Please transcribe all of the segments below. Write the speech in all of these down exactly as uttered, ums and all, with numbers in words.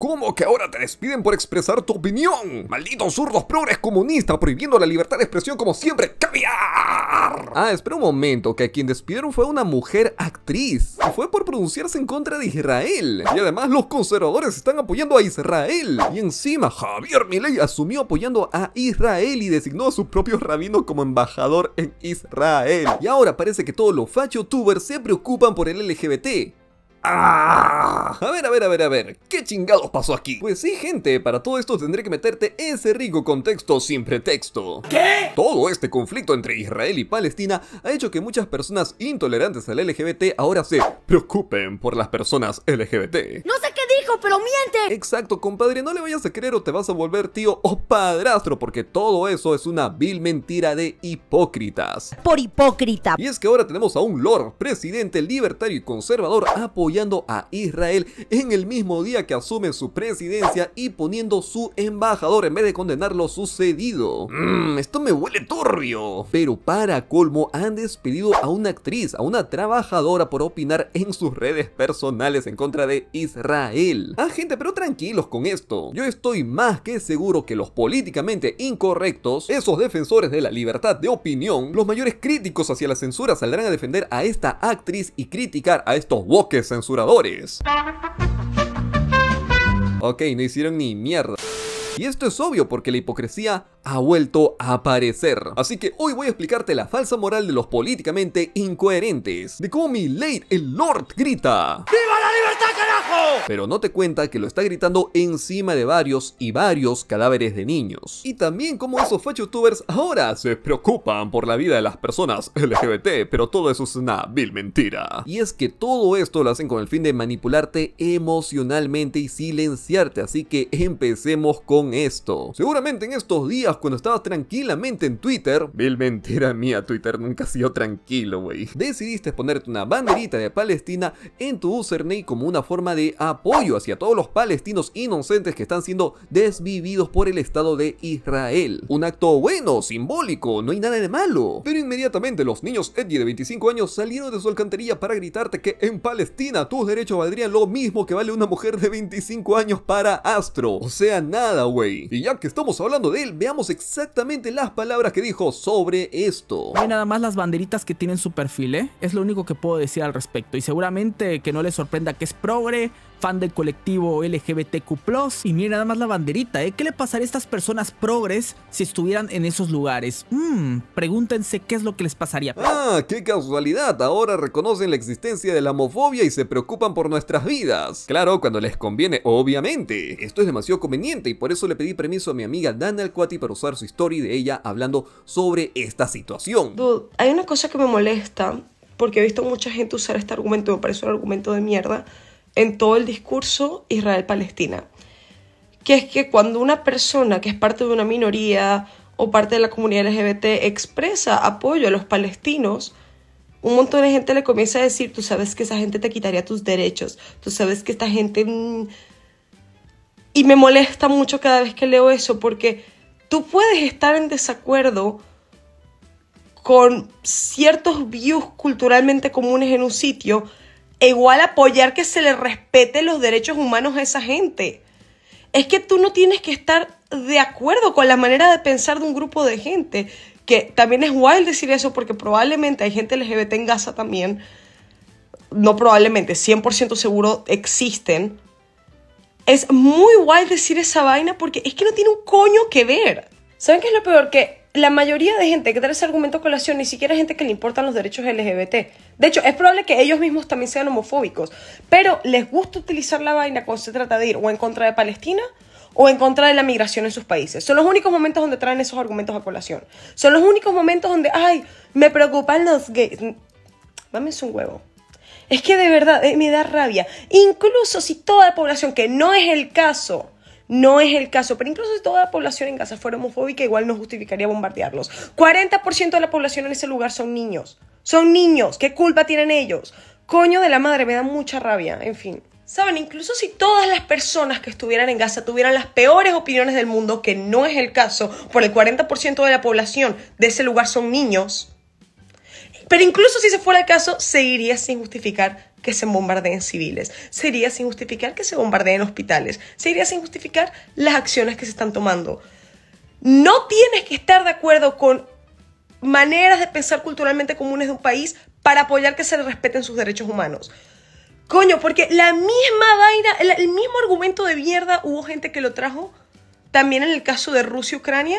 ¿Cómo que ahora te despiden por expresar tu opinión? ¡Malditos zurdos progres comunistas prohibiendo la libertad de expresión como siempre! ¡Caviar! Ah, espera un momento, que a quien despidieron fue una mujer actriz. Y fue por pronunciarse en contra de Israel. Y además los conservadores están apoyando a Israel. Y encima, Javier Milei asumió apoyando a Israel y designó a su propio rabino como embajador en Israel. Y ahora parece que todos los fachotubers se preocupan por el L G B T. Ah, a ver, a ver, a ver, a ver, ¿qué chingados pasó aquí? Pues sí, gente, para todo esto tendré que meterte ese rico contexto sin pretexto. ¿Qué? Todo este conflicto entre Israel y Palestina ha hecho que muchas personas intolerantes al L G B T ahora se preocupen por las personas L G B T. ¡No sé qué dijo, pero miente! Exacto, compadre, no le vayas a creer o te vas a volver tío o padrastro, porque todo eso es una vil mentira de hipócritas. Por hipócrita. Y es que ahora tenemos a un lord presidente libertario y conservador apoyado apoyando a Israel en el mismo día que asume su presidencia y poniendo su embajador en vez de condenar lo sucedido. Mmm, esto me huele turbio. Pero para colmo han despedido a una actriz, a una trabajadora por opinar en sus redes personales en contra de Israel. Ah, gente, pero tranquilos con esto. Yo estoy más que seguro que los políticamente incorrectos, esos defensores de la libertad de opinión, los mayores críticos hacia la censura saldrán a defender a esta actriz y criticar a estos wokecensuradores. censuradores. Ok, no hicieron ni mierda. Y esto es obvio porque la hipocresía ha vuelto a aparecer. Así que hoy voy a explicarte la falsa moral de los políticamente incoherentes. De cómo Milei, el Lord, grita ¡viva la libertad, carajo! Pero no te cuenta que lo está gritando encima de varios y varios cadáveres de niños. Y también cómo esos fachotubers ahora se preocupan por la vida de las personas L G B T. Pero todo eso es una vil mentira. Y es que todo esto lo hacen con el fin de manipularte emocionalmente y silenciarte. Así que empecemos con esto. Seguramente en estos días, cuando estabas tranquilamente en Twitter, vil mentira mía, Twitter nunca ha sido tranquilo, güey, decidiste ponerte una banderita de Palestina en tu username como una forma de apoyo hacia todos los palestinos inocentes que están siendo desvividos por el Estado de Israel. Un acto bueno, simbólico, no hay nada de malo. Pero inmediatamente los niños edgy de veinticinco años salieron de su alcantarilla para gritarte que en Palestina tus derechos valdrían lo mismo que vale una mujer de veinticinco años para Astro. O sea, nada, güey. Y ya que estamos hablando de él, veamos exactamente las palabras que dijo sobre esto. No hay nada más las banderitas que tienen su perfil, ¿eh? Es lo único que puedo decir al respecto. Y seguramente que no les sorprenda que es progre, fan del colectivo L G B T Q plus. Y miren nada más la banderita, ¿eh? ¿Qué le pasaría a estas personas progres si estuvieran en esos lugares? Mmm, pregúntense qué es lo que les pasaría. Ah, qué casualidad, ahora reconocen la existencia de la homofobia y se preocupan por nuestras vidas. Claro, cuando les conviene, obviamente. Esto es demasiado conveniente y por eso le pedí permiso a mi amiga Dana Alcuati para usar su story de ella hablando sobre esta situación. Dude, hay una cosa que me molesta, porque he visto mucha gente usar este argumento, me parece un argumento de mierda, en todo el discurso Israel-Palestina, que es que cuando una persona que es parte de una minoría o parte de la comunidad L G B T expresa apoyo a los palestinos, un montón de gente le comienza a decir, tú sabes que esa gente te quitaría tus derechos, tú sabes que esta gente... Mmm... Y me molesta mucho cada vez que leo eso, porque tú puedes estar en desacuerdo con ciertos views culturalmente comunes en un sitio, e igual apoyar que se le respete los derechos humanos a esa gente. Es que tú no tienes que estar de acuerdo con la manera de pensar de un grupo de gente, que también es wild decir eso porque probablemente hay gente L G B T en Gaza también, no probablemente, cien por ciento seguro existen. Es muy wild decir esa vaina porque es que no tiene un coño que ver. ¿Saben qué es lo peor? Que la mayoría de gente que trae ese argumento a colación ni siquiera es gente que le importan los derechos L G B T. De hecho, es probable que ellos mismos también sean homofóbicos, pero les gusta utilizar la vaina cuando se trata de ir o en contra de Palestina o en contra de la migración en sus países. Son los únicos momentos donde traen esos argumentos a colación. Son los únicos momentos donde, ay, me preocupan los gays. Mámense un huevo. Es que de verdad eh, me da rabia. Incluso si toda la población, que no es el caso... No es el caso, pero incluso si toda la población en Gaza fuera homofóbica, igual no justificaría bombardearlos. cuarenta por ciento de la población en ese lugar son niños. Son niños, ¿qué culpa tienen ellos? Coño de la madre, me da mucha rabia, en fin. Saben, incluso si todas las personas que estuvieran en Gaza tuvieran las peores opiniones del mundo, que no es el caso, por el cuarenta por ciento de la población de ese lugar son niños. Pero incluso si se fuera el caso, seguiría sin justificar que se bombardeen civiles, sería sin justificar que se bombardeen hospitales, sería sin justificar las acciones que se están tomando. No tienes que estar de acuerdo con maneras de pensar culturalmente comunes de un país para apoyar que se le respeten sus derechos humanos. Coño, porque la misma vaina, el, el mismo argumento de mierda hubo gente que lo trajo también en el caso de Rusia y Ucrania.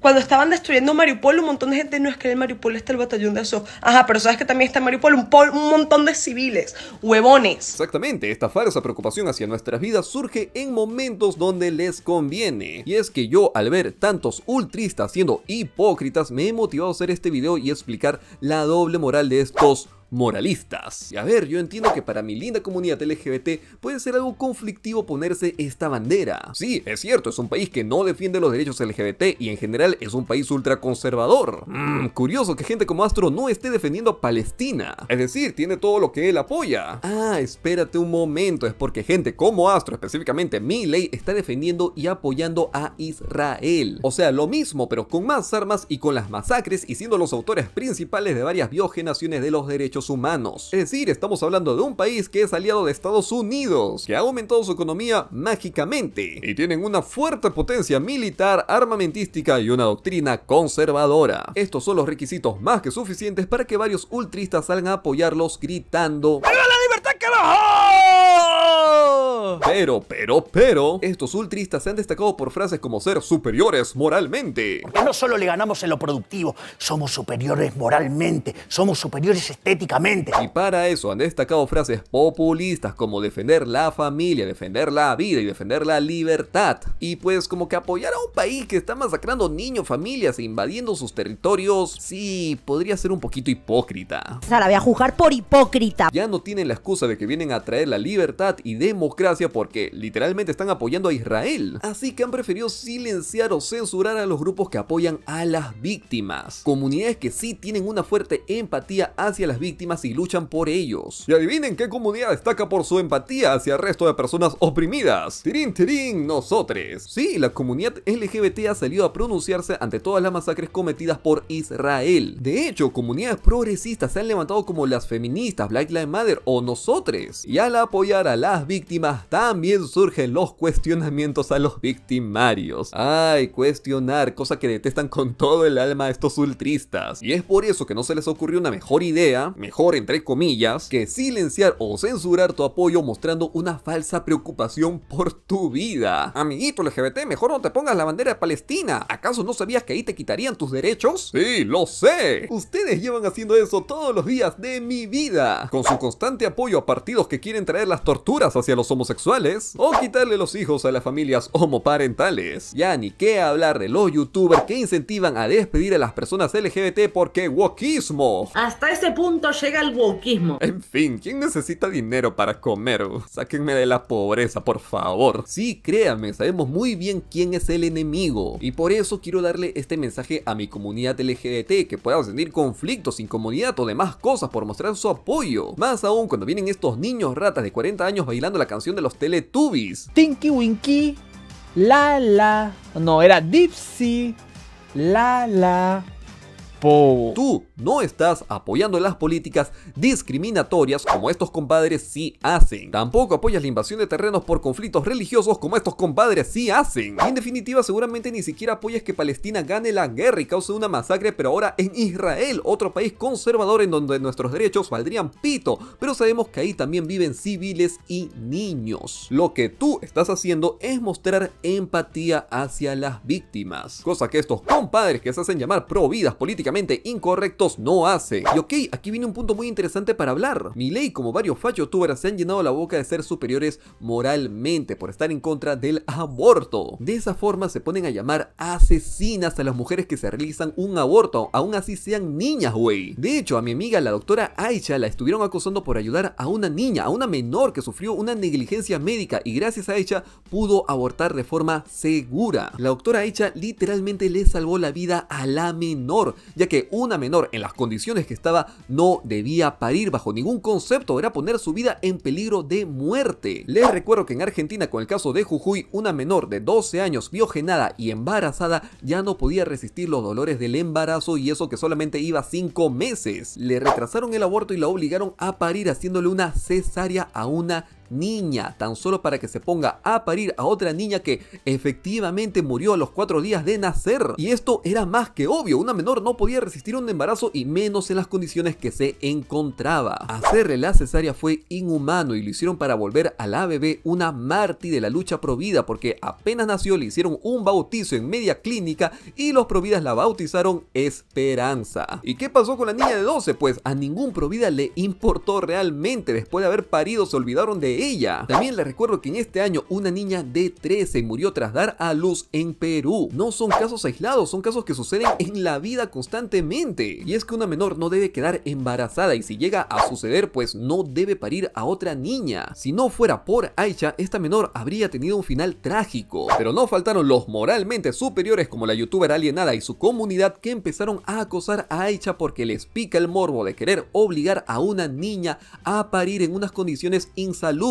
Cuando estaban destruyendo Mariupol, un montón de gente, no, es que en Mariupol está el batallón de Azov. Ajá, pero sabes que también está en Mariupol un, pol, un montón de civiles, huevones. Exactamente, esta falsa preocupación hacia nuestras vidas surge en momentos donde les conviene. Y es que yo, al ver tantos ultristas siendo hipócritas, me he motivado a hacer este video y explicar la doble moral de estos moralistas. Y a ver, yo entiendo que para mi linda comunidad L G B T puede ser algo conflictivo ponerse esta bandera. Sí, es cierto, es un país que no defiende los derechos L G B T y en general es un país ultraconservador. Mm, curioso que gente como Astro no esté defendiendo a Palestina. Es decir, tiene todo lo que él apoya. Ah, espérate un momento, es porque gente como Astro, específicamente Milei, está defendiendo y apoyando a Israel. O sea, lo mismo, pero con más armas y con las masacres y siendo los autores principales de varias violaciones de los derechos humanos. Es decir, estamos hablando de un país que es aliado de Estados Unidos, que ha aumentado su economía mágicamente, y tienen una fuerte potencia militar, armamentística y una doctrina conservadora. Estos son los requisitos más que suficientes para que varios ultristas salgan a apoyarlos gritando ¡viva la libertad, carajo! Pero, pero, pero, estos ultristas se han destacado por frases como ser superiores moralmente. Porque no solo le ganamos en lo productivo, somos superiores moralmente, somos superiores estéticamente. Y para eso han destacado frases populistas como defender la familia, defender la vida y defender la libertad. Y pues como que apoyar a un país que está masacrando niños, familias e invadiendo sus territorios, sí, podría ser un poquito hipócrita. O sea, la voy a juzgar por hipócrita. Ya no tienen la excusa de que vienen a traer la libertad y democracia porque literalmente están apoyando a Israel. Así que han preferido silenciar o censurar a los grupos que apoyan a las víctimas. Comunidades que sí tienen una fuerte empatía hacia las víctimas y luchan por ellos. Y adivinen qué comunidad destaca por su empatía hacia el resto de personas oprimidas. Tirín, tirín, nosotres. Sí, la comunidad L G B T ha salido a pronunciarse ante todas las masacres cometidas por Israel. De hecho, comunidades progresistas se han levantado como las feministas, Black Lives Matter o nosotres. Y al apoyar a las víctimas, también surgen los cuestionamientos a los victimarios. Ay, cuestionar, cosa que detestan con todo el alma a estos ultristas. Y es por eso que no se les ocurrió una mejor idea, mejor entre comillas, que silenciar o censurar tu apoyo mostrando una falsa preocupación por tu vida. Amiguito L G B T, mejor no te pongas la bandera de Palestina. ¿Acaso no sabías que ahí te quitarían tus derechos? Sí, lo sé. Ustedes llevan haciendo eso todos los días de mi vida, con su constante apoyo a partidos que quieren traer las torturas hacia los homosexuales o quitarle los hijos a las familias homoparentales. Ya ni qué hablar de los youtubers que incentivan a despedir a las personas L G B T porque wokismo. Hasta ese punto llega el wokeismo. En fin, ¿quién necesita dinero para comer? Sáquenme de la pobreza, por favor. Sí, créanme, sabemos muy bien quién es el enemigo. Y por eso quiero darle este mensaje a mi comunidad L G B T, que pueda sentir conflictos, incomodidad o demás cosas por mostrar su apoyo. Más aún cuando vienen estos niños ratas de cuarenta años bailando la canción de los Teletubbies. Tinky Winky, la la. No, era Dipsy, la la. Po. Tú no estás apoyando las políticas discriminatorias como estos compadres sí hacen. Tampoco apoyas la invasión de terrenos por conflictos religiosos como estos compadres sí hacen. Y en definitiva, seguramente ni siquiera apoyas que Palestina gane la guerra y cause una masacre, pero ahora en Israel, otro país conservador en donde nuestros derechos valdrían pito. Pero sabemos que ahí también viven civiles y niños. Lo que tú estás haciendo es mostrar empatía hacia las víctimas, cosa que estos compadres que se hacen llamar pro vidas políticas incorrectos no hace. Y ok, aquí viene un punto muy interesante para hablar. Milei, como varios fachotubers, se han llenado la boca de ser superiores moralmente por estar en contra del aborto. De esa forma se ponen a llamar asesinas a las mujeres que se realizan un aborto, aún así sean niñas, güey. De hecho, a mi amiga la doctora Aicha la estuvieron acosando por ayudar a una niña, a una menor que sufrió una negligencia médica y gracias a Aicha pudo abortar de forma segura. La doctora Aicha literalmente le salvó la vida a la menor, ya que una menor en las condiciones que estaba no debía parir bajo ningún concepto, era poner su vida en peligro de muerte. Les recuerdo que en Argentina, con el caso de Jujuy, una menor de doce años violada y embarazada ya no podía resistir los dolores del embarazo, y eso que solamente iba cinco meses. Le retrasaron el aborto y la obligaron a parir haciéndole una cesárea a una niña, tan solo para que se ponga a parir a otra niña que efectivamente murió a los cuatro días de nacer. Y esto era más que obvio, una menor no podía resistir un embarazo y menos en las condiciones que se encontraba. Hacerle la cesárea fue inhumano y lo hicieron para volver a la bebé una mártir de la lucha provida, porque apenas nació le hicieron un bautizo en media clínica y los providas la bautizaron Esperanza. ¿Y qué pasó con la niña de doce? Pues a ningún provida le importó realmente, después de haber parido se olvidaron de ella. También les recuerdo que en este año una niña de trece murió tras dar a luz en Perú. No son casos aislados, son casos que suceden en la vida constantemente. Y es que una menor no debe quedar embarazada, y si llega a suceder, pues no debe parir a otra niña. Si no fuera por Aicha, esta menor habría tenido un final trágico. Pero no faltaron los moralmente superiores como la youtuber Alienada y su comunidad, que empezaron a acosar a Aicha porque les pica el morbo de querer obligar a una niña a parir en unas condiciones insalubres,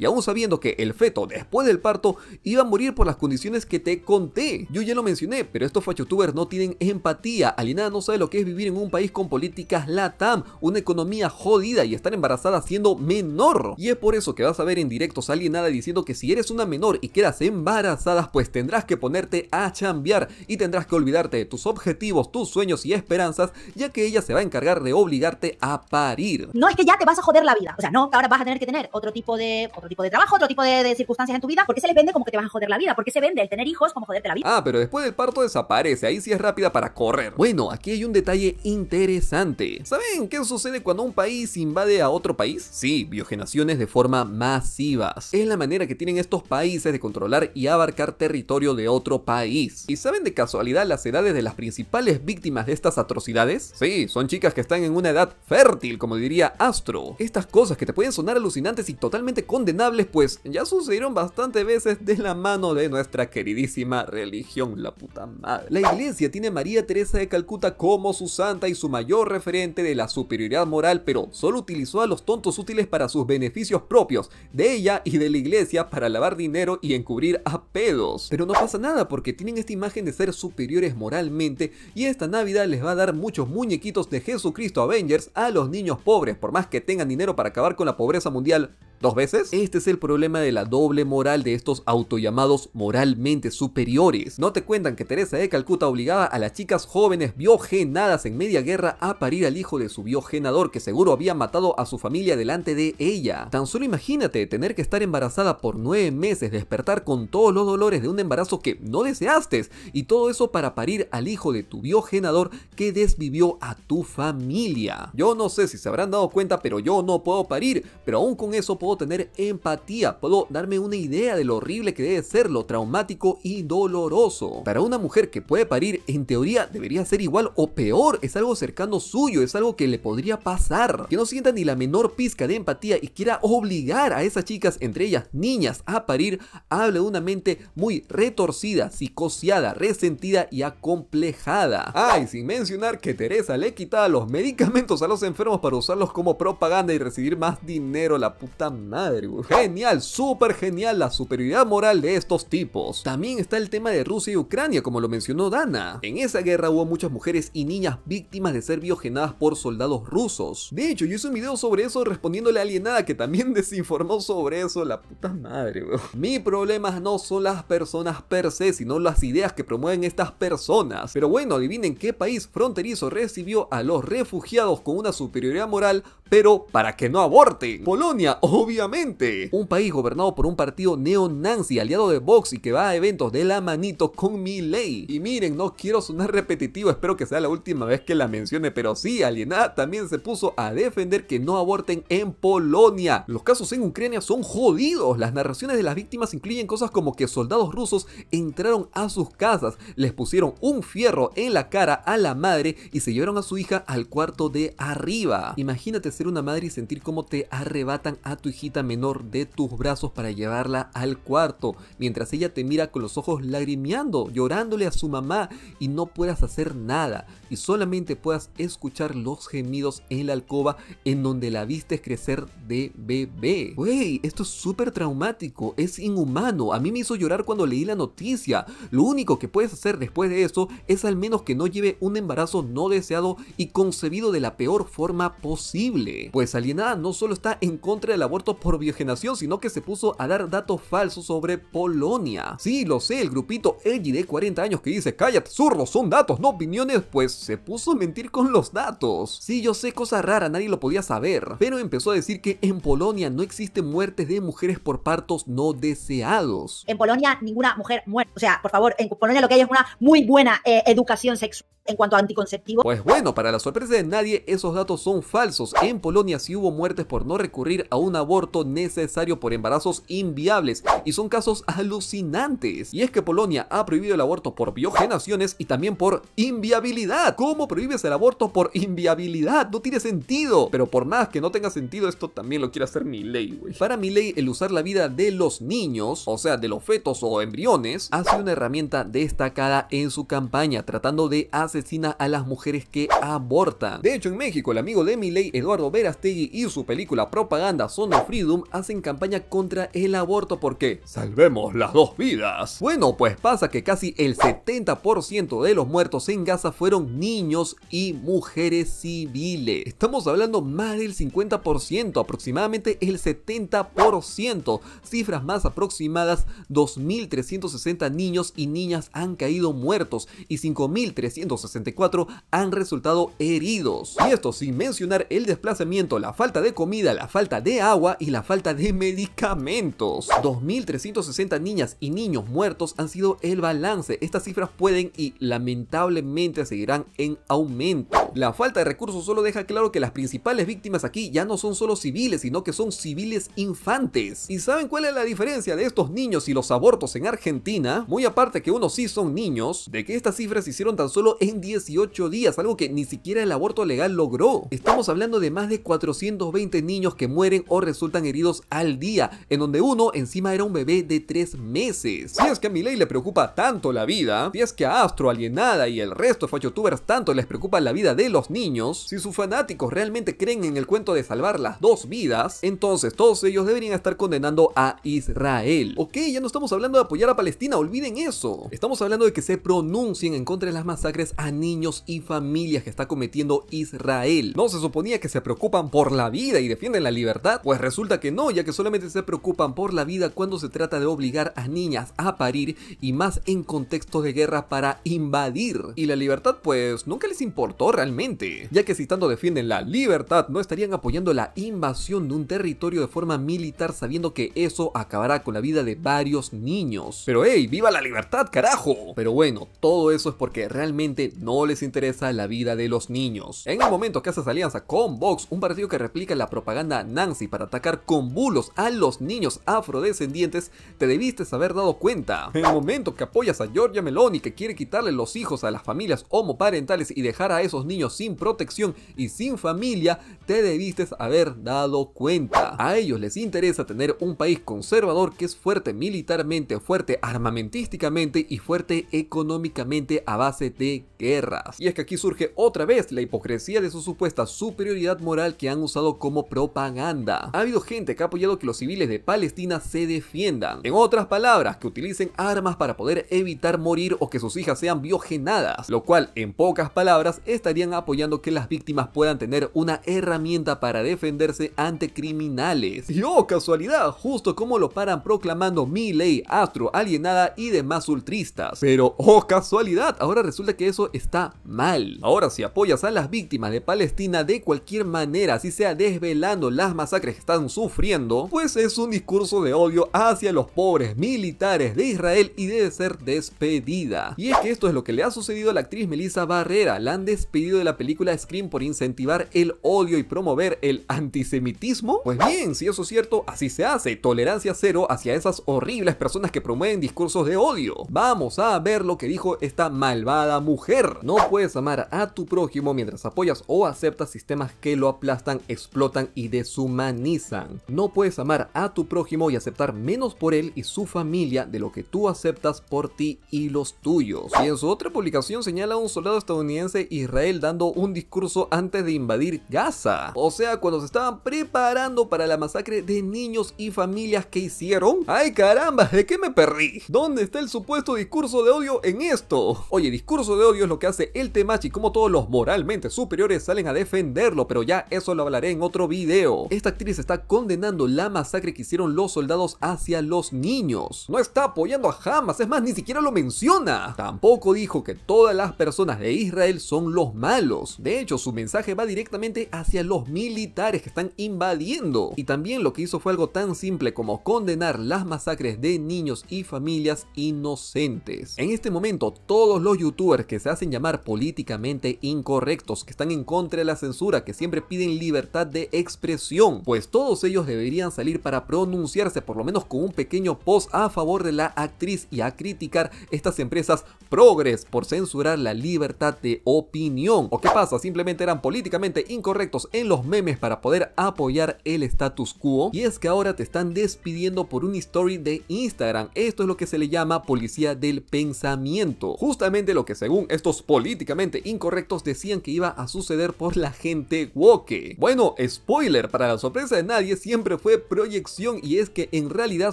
y aún sabiendo que el feto después del parto iba a morir por las condiciones que te conté. Yo ya lo mencioné, pero estos fachotubers no tienen empatía. Alienada no sabe lo que es vivir en un país con políticas LATAM, una economía jodida, y estar embarazada siendo menor. Y es por eso que vas a ver en directos a Alienada diciendo que si eres una menor y quedas embarazada, pues tendrás que ponerte a chambear y tendrás que olvidarte de tus objetivos, tus sueños y esperanzas, ya que ella se va a encargar de obligarte a parir. No es que ya te vas a joder la vida, o sea, no, que ahora vas a tener que tener otro tipo de otro tipo de trabajo, otro tipo de, de circunstancias en tu vida. ¿Por qué se les vende como que te vas a joder la vida? ¿Por qué se vende el tener hijos como joderte la vida? Ah, pero después del parto desaparece, ahí sí es rápida para correr. Bueno, aquí hay un detalle interesante. ¿Saben qué sucede cuando un país invade a otro país? Sí, biogenaciones de forma masiva. Es la manera que tienen estos países de controlar y abarcar territorio de otro país. ¿Y saben de casualidad las edades de las principales víctimas de estas atrocidades? Sí, son chicas que están en una edad fértil, como diría Astro. Estas cosas que te pueden sonar alucinantes y totalmente Totalmente condenables, pues ya sucedieron bastantes veces de la mano de nuestra queridísima religión, la puta madre. La iglesia tiene a María Teresa de Calcuta como su santa y su mayor referente de la superioridad moral, pero solo utilizó a los tontos útiles para sus beneficios propios, de ella y de la iglesia, para lavar dinero y encubrir a pedos. Pero no pasa nada, porque tienen esta imagen de ser superiores moralmente, y esta Navidad les va a dar muchos muñequitos de Jesucristo Avengers a los niños pobres, por más que tengan dinero para acabar con la pobreza mundial. ¿Dos veces? Este es el problema de la doble moral de estos autollamados moralmente superiores. No te cuentan que Teresa de Calcuta obligaba a las chicas jóvenes biogenadas en media guerra a parir al hijo de su biogenador, que seguro había matado a su familia delante de ella. Tan solo imagínate tener que estar embarazada por nueve meses, despertar con todos los dolores de un embarazo que no deseaste, y todo eso para parir al hijo de tu biogenador que desvivió a tu familia. Yo no sé si se habrán dado cuenta, pero yo no puedo parir, pero aún con eso puedo Puedo tener empatía, puedo darme una idea de lo horrible que debe ser, lo traumático y doloroso. Para una mujer que puede parir, en teoría debería ser igual o peor, es algo cercano suyo, es algo que le podría pasar. Que no sienta ni la menor pizca de empatía y quiera obligar a esas chicas, entre ellas niñas, a parir, habla de una mente muy retorcida, psicoseada, resentida y acomplejada. Ay, ah, sin mencionar que Teresa le quitaba los medicamentos a los enfermos para usarlos como propaganda y recibir más dinero, la puta madre. Madre, genial, súper genial la superioridad moral de estos tipos. También está el tema de Rusia y Ucrania, como lo mencionó Dana. En esa guerra hubo muchas mujeres y niñas víctimas de ser biogenadas por soldados rusos. De hecho, yo hice un video sobre eso respondiéndole a Alienada, que también desinformó sobre eso, la puta madre, weón. Mi problema no son las personas per se, sino las ideas que promueven estas personas. Pero bueno, adivinen qué país fronterizo recibió a los refugiados con una superioridad moral, pero para que no aborten. Polonia, obviamente. Un país gobernado por un partido neonazi, aliado de Vox, y que va a eventos de la manito con Milei. Y miren, no quiero sonar repetitivo, espero que sea la última vez que la mencione, pero sí, Alienada también se puso a defender que no aborten en Polonia. Los casos en Ucrania son jodidos. Las narraciones de las víctimas incluyen cosas como que soldados rusos entraron a sus casas, les pusieron un fierro en la cara a la madre y se llevaron a su hija al cuarto de arriba. Imagínate ser una madre y sentir cómo te arrebatan a tu hijita menor de tus brazos para llevarla al cuarto, mientras ella te mira con los ojos lagrimeando, llorándole a su mamá, y no puedas hacer nada, y solamente puedas escuchar los gemidos en la alcoba en donde la viste crecer de bebé. Wey, esto es súper traumático, es inhumano. A mí me hizo llorar cuando leí la noticia. Lo único que puedes hacer después de eso es al menos que no lleve un embarazo no deseado y concebido de la peor forma posible. Pues Alienada no solo está en contra del aborto por biogenación, sino que se puso a dar datos falsos sobre Polonia. Sí, lo sé, el grupito edgy de cuarenta años que dice cállate zurro, son datos, no opiniones, pues se puso a mentir con los datos. Sí, yo sé, cosa rara, nadie lo podía saber, pero empezó a decir que en Polonia no existen muertes de mujeres por partos no deseados. En Polonia ninguna mujer muere, o sea, por favor, en Polonia lo que hay es una muy buena eh, educación sexual en cuanto a anticonceptivos. Pues bueno, para la sorpresa de nadie, esos datos son falsos. En Polonia sí hubo muertes por no recurrir a un aborto necesario por embarazos inviables, y son casos alucinantes. Y es que Polonia ha prohibido el aborto por biogenaciones y también por inviabilidad. ¿Cómo prohíbes el aborto por inviabilidad? No tiene sentido. Pero por más que no tenga sentido, esto también lo quiere hacer Milei, güey. Para Milei, el usar la vida de los niños, o sea, de los fetos o embriones, ha sido una herramienta destacada en su campaña, tratando de hacer asesina a las mujeres que abortan. De hecho, en México, el amigo de Milei, Eduardo Verastegui, y su película Propaganda Son of Freedom hacen campaña contra el aborto porque salvemos las dos vidas. Bueno, pues pasa que casi el setenta por ciento de los muertos en Gaza fueron niños y mujeres civiles. Estamos hablando más del cincuenta por ciento, aproximadamente el setenta por ciento. Cifras más aproximadas, dos mil trescientos sesenta niños y niñas han caído muertos y cinco mil trescientos sesenta y cuatro han resultado heridos. Y esto sin mencionar el desplazamiento, la falta de comida, la falta de agua y la falta de medicamentos. dos mil trescientos sesenta niñas y niños muertos han sido el balance. Estas cifras pueden y lamentablemente seguirán en aumento. La falta de recursos solo deja claro que las principales víctimas aquí ya no son solo civiles, sino que son civiles infantes. ¿Y saben cuál es la diferencia de estos niños y los abortos en Argentina? Muy aparte que unos sí son niños, de que estas cifras se hicieron tan solo en dieciocho días, algo que ni siquiera el aborto legal logró. Estamos hablando de más de cuatrocientos veinte niños que mueren o resultan heridos al día, en donde uno encima era un bebé de tres meses. Si es que a Milei le preocupa tanto la vida, si es que a Astro, Alienada y el resto de fachotubers tanto les preocupa la vida de los niños, si sus fanáticos realmente creen en el cuento de salvar las dos vidas, entonces todos ellos deberían estar condenando a Israel. Ok, ya no estamos hablando de apoyar a Palestina, olviden eso. Estamos hablando de que se pronuncien en contra de las masacres a niños y familias que está cometiendo Israel. ¿No se suponía que se preocupan por la vida y defienden la libertad? Pues resulta que no, ya que solamente se preocupan por la vida cuando se trata de obligar a niñas a parir, y más en contextos de guerra para invadir. Y la libertad pues nunca les importó realmente, ya que si tanto defienden la libertad no estarían apoyando la invasión de un territorio de forma militar, sabiendo que eso acabará con la vida de varios niños. Pero hey, viva la libertad, carajo. Pero bueno, todo eso es porque realmente no les interesa la vida de los niños. En el momento que haces alianza con Vox, un partido que replica la propaganda Nancy para atacar con bulos a los niños afrodescendientes, te debiste haber dado cuenta. En el momento que apoyas a Giorgia Meloni, que quiere quitarle los hijos a las familias homoparentales y dejar a esos niños sin protección y sin familia, te debiste haber dado cuenta. A ellos les interesa tener un país conservador que es fuerte militarmente, fuerte armamentísticamente y fuerte económicamente a base de guerras. Y es que aquí surge otra vez la hipocresía de su supuesta superioridad moral que han usado como propaganda. Ha habido gente que ha apoyado que los civiles de Palestina se defiendan. En otras palabras, que utilicen armas para poder evitar morir o que sus hijas sean biogenadas, lo cual, en pocas palabras, estarían apoyando que las víctimas puedan tener una herramienta para defenderse ante criminales. Y oh, casualidad, justo como lo paran proclamando Milei, Astro, Alienada y demás ultristas. Pero oh, casualidad, ahora resulta que eso está mal. Ahora, si apoyas a las víctimas de Palestina de cualquier manera, así sea desvelando las masacres que están sufriendo, pues es un discurso de odio hacia los pobres militares de Israel y debe ser despedida. Y es que esto es lo que le ha sucedido a la actriz Melissa Barrera. La han despedido de la película Scream por incentivar el odio y promover el antisemitismo. Pues bien, si eso es cierto, así se hace. Tolerancia cero hacia esas horribles personas que promueven discursos de odio. Vamos a ver lo que dijo esta malvada mujer. poder. No puedes amar a tu prójimo mientras apoyas o aceptas sistemas que lo aplastan, explotan y deshumanizan. No puedes amar a tu prójimo y aceptar menos por él y su familia de lo que tú aceptas por ti y los tuyos. Y en su otra publicación señala a un soldado estadounidense Israel dando un discurso antes de invadir Gaza. O sea, cuando se estaban preparando para la masacre de niños y familias que hicieron. ¡Ay caramba! ¿De qué me perdí? ¿Dónde está el supuesto discurso de odio en esto? Oye, discurso de odio es lo que hace el Temach y como todos los moralmente superiores salen a defenderlo, pero ya eso lo hablaré en otro video. Esta actriz está condenando la masacre que hicieron los soldados hacia los niños. No está apoyando a Hamas, es más, ni siquiera lo menciona. Tampoco dijo que todas las personas de Israel son los malos. De hecho, su mensaje va directamente hacia los militares que están invadiendo. Y también lo que hizo fue algo tan simple como condenar las masacres de niños y familias inocentes. En este momento, todos los youtubers que se hacen llamar políticamente incorrectos, que están en contra de la censura, que siempre piden libertad de expresión, pues todos ellos deberían salir para pronunciarse, por lo menos con un pequeño post a favor de la actriz y a criticar estas empresas progres por censurar la libertad de opinión. ¿O qué pasa? Simplemente eran políticamente incorrectos en los memes para poder apoyar el status quo. Y es que ahora te están despidiendo por un story de Instagram. Esto es lo que se le llama policía del pensamiento. Justamente lo que según estos políticamente incorrectos decían que iba a suceder por la gente woke. Bueno, spoiler, para la sorpresa de nadie siempre fue proyección, y es que en realidad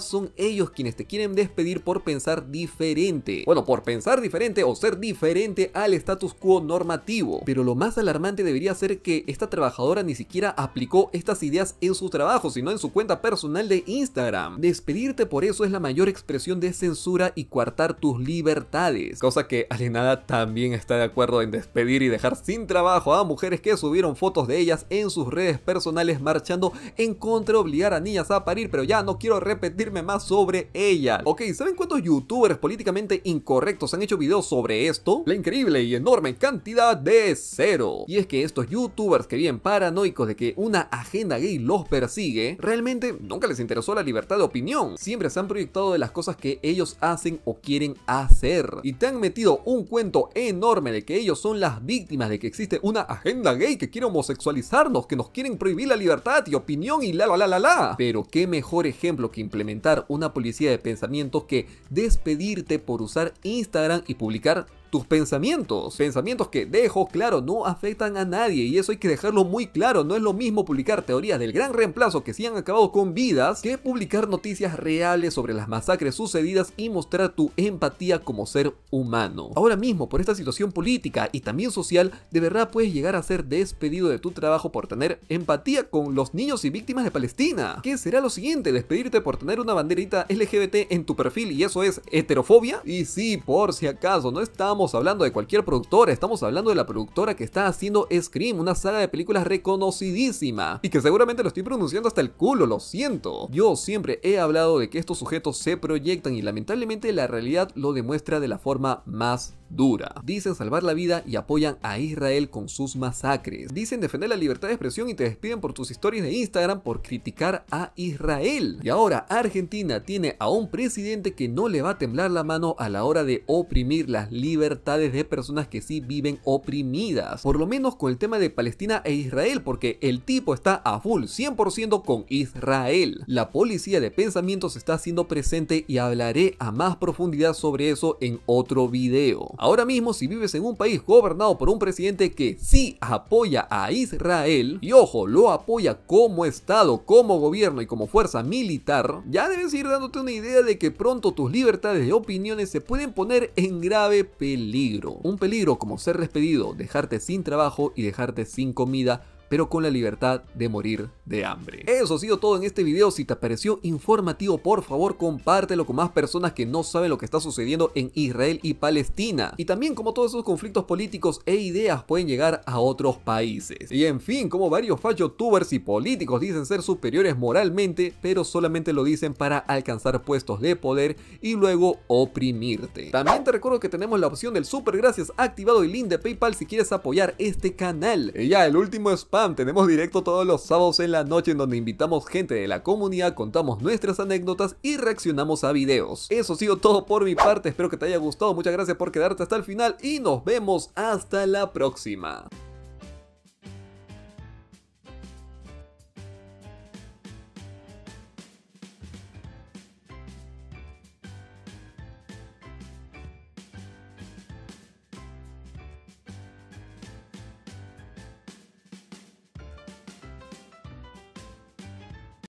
son ellos quienes te quieren despedir por pensar diferente. Bueno, por pensar diferente o ser diferente al status quo normativo. Pero lo más alarmante debería ser que esta trabajadora ni siquiera aplicó estas ideas en su trabajo, sino en su cuenta personal de Instagram. Despedirte por eso es la mayor expresión de censura y coartar tus libertades, cosa que Alienada también está de acuerdo en despedir y dejar sin trabajo a mujeres que subieron fotos de ellas en sus redes personales marchando en contra de obligar a niñas a parir, pero ya no quiero repetirme más sobre ellas. Ok, ¿saben cuántos youtubers políticamente incorrectos han hecho videos sobre esto? La increíble y enorme cantidad de cero. Y es que estos youtubers que viven paranoicos de que una agenda gay los persigue, realmente nunca les interesó la libertad de opinión. Siempre se han proyectado de las cosas que ellos hacen o quieren hacer. Y te han metido un cuento enorme de que ellos son las víctimas, de que existe una agenda gay que quiere homosexualizarnos, que nos quieren prohibir la libertad y opinión y la la la la la. Pero qué mejor ejemplo que implementar una policía de pensamientos que despedirte por usar Instagram y publicar tus pensamientos. Pensamientos que, dejo claro, no afectan a nadie, y eso hay que dejarlo muy claro. No es lo mismo publicar teorías del gran reemplazo que sí han acabado con vidas, que publicar noticias reales sobre las masacres sucedidas y mostrar tu empatía como ser humano. Ahora mismo, por esta situación política y también social, de verdad puedes llegar a ser despedido de tu trabajo por tener empatía con los niños y víctimas de Palestina. ¿Qué será lo siguiente? ¿Despedirte por tener una banderita L G B T en tu perfil y eso es heterofobia? Y sí, por si acaso, no estamos hablando de cualquier productora, estamos hablando de la productora que está haciendo Scream, una saga de películas reconocidísima, y que seguramente lo estoy pronunciando hasta el culo, lo siento. Yo siempre he hablado de que estos sujetos se proyectan y lamentablemente la realidad lo demuestra de la forma más dura. Dicen salvar la vida y apoyan a Israel con sus masacres. Dicen defender la libertad de expresión y te despiden por tus historias de Instagram por criticar a Israel. Y ahora Argentina tiene a un presidente que no le va a temblar la mano a la hora de oprimir las libertades de personas que sí viven oprimidas, por lo menos con el tema de Palestina e Israel, porque el tipo está a full cien por ciento con Israel. La policía de pensamientos está siendo presente y hablaré a más profundidad sobre eso en otro video. Ahora mismo, si vives en un país gobernado por un presidente que sí apoya a Israel, y ojo, lo apoya como estado, como gobierno y como fuerza militar, ya debes ir dándote una idea de que pronto tus libertades de opiniones se pueden poner en grave peligro. Peligro. Un peligro como ser despedido, dejarte sin trabajo y dejarte sin comida, pero con la libertad de morir de hambre. Eso ha sido todo en este video. Si te pareció informativo, por favor compártelo con más personas que no saben lo que está sucediendo en Israel y Palestina, y también como todos esos conflictos políticos e ideas pueden llegar a otros países. Y en fin, como varios fachotubers y políticos dicen ser superiores moralmente, pero solamente lo dicen para alcanzar puestos de poder y luego oprimirte. También te recuerdo que tenemos la opción del super gracias activado y link de PayPal si quieres apoyar este canal. Y ya el último spam. spam. Tenemos directo todos los sábados en la noche en donde invitamos gente de la comunidad, contamos nuestras anécdotas y reaccionamos a videos. Eso ha sido todo por mi parte, espero que te haya gustado, muchas gracias por quedarte hasta el final y nos vemos hasta la próxima.